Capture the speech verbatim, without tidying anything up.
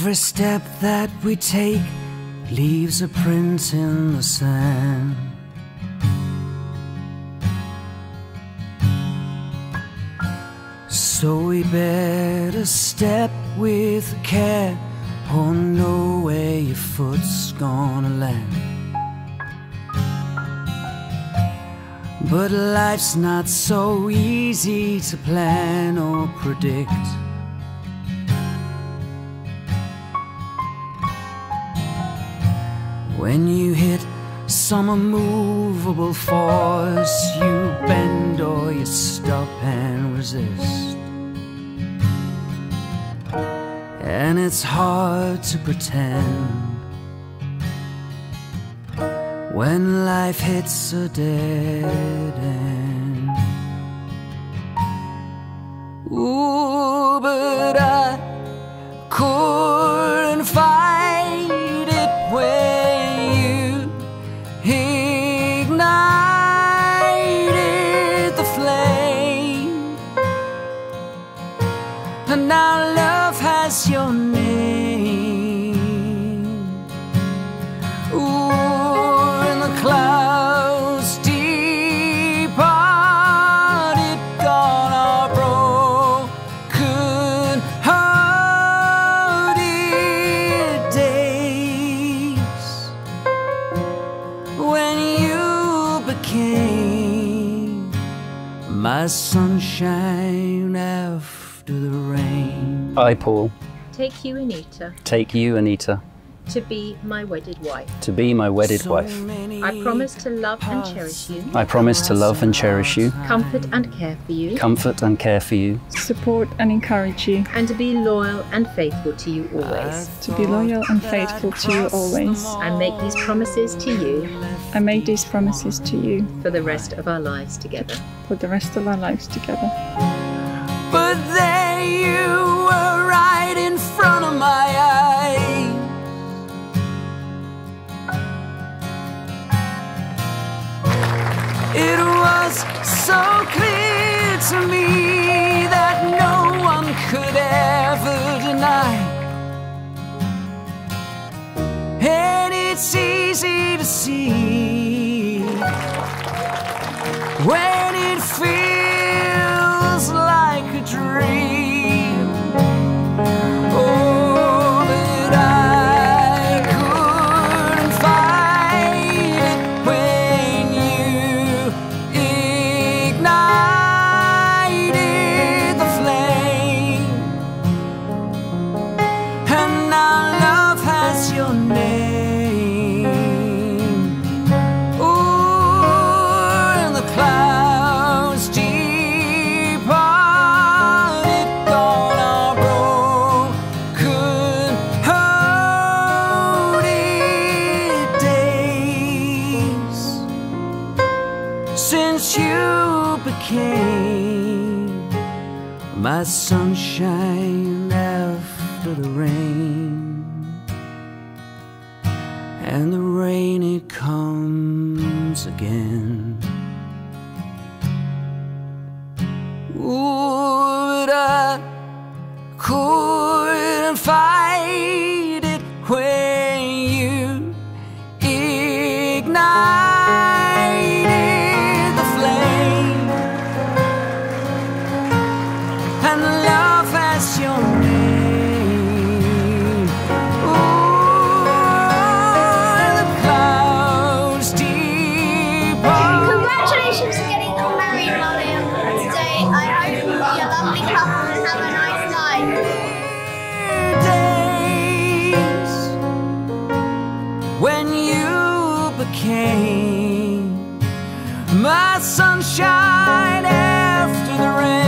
Every step that we take leaves a print in the sand. So we better step with care or know where your foot's gonna land. But life's not so easy to plan or predict. When you hit some immovable force, you bend or you stop and resist. And it's hard to pretend when life hits a dead end. Ooh, but I couldn't fight it when you ignited the flame, and now love your name. Ooh, in the clouds departed, gone are broken hearted days when you became my sunshine after the rain. Hi, Paul. Take you, Inita. Take you, Inita. To be my wedded wife. To be my wedded so wife. I promise to love and cherish you. I promise to love and cherish you. Comfort and care for you. Comfort and care for you. Support and encourage you. And to be loyal and faithful to you always. To be loyal and faithful to you always. I make these promises to you. I make these promises to you. For the rest of our lives together. For the rest of our lives together. But there you were, right in front of my eyes. It was so clear to me that no one could ever deny. And it's easy to see when it feels like a dream. Since you became my sunshine after the rain, and the rain it comes again. Ooh, but I couldn't fight it when you ignited. Became my sunshine after the rain.